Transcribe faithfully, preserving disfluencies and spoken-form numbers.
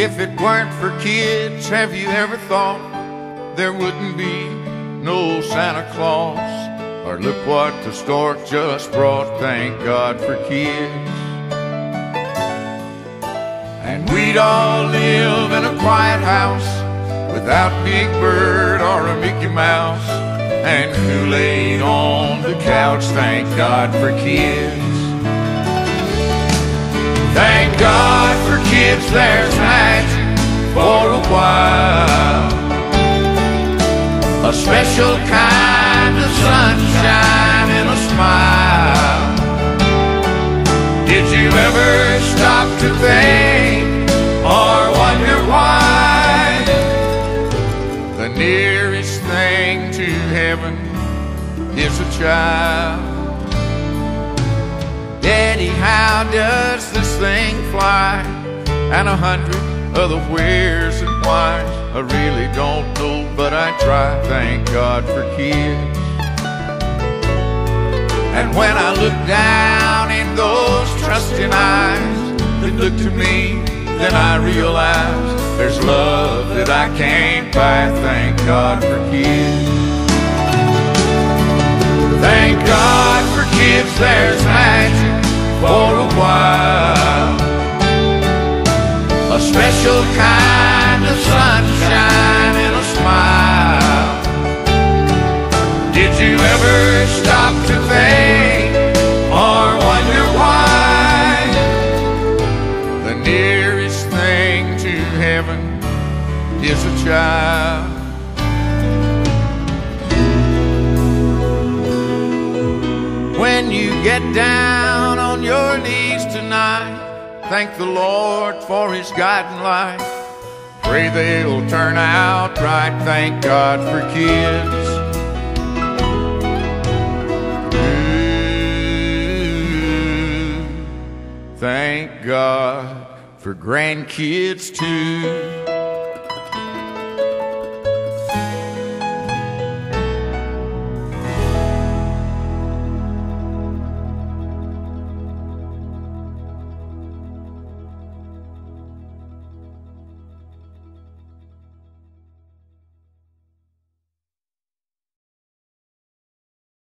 If it weren't for kids, have you ever thought there wouldn't be no Santa Claus? Or look what the stork just brought, thank God for kids. And we'd all live in a quiet house without Big Bird or a Mickey Mouse, and Kool-Aid on the couch, thank God for kids. Thank God for kids, there's magic for a while. A special kind of sunshine and a smile. Did you ever stop to think or wonder why? The nearest thing to heaven is a child. Daddy, how does this thing fly? And a hundred other wheres and whys. I really don't know, but I try. Thank God for kids. And when I look down in those trusting eyes that look to me, then I realize there's love that I can't buy. Thank God for kids. Thank God for kids, there's magic for a while. A special kind of sunshine and a smile. Did you ever stop to think or wonder why? The nearest thing to heaven is a child. When you get down on your knees tonight, thank the Lord for His guiding light. Pray they'll turn out right. Thank God for kids. Ooh, thank God for grandkids too.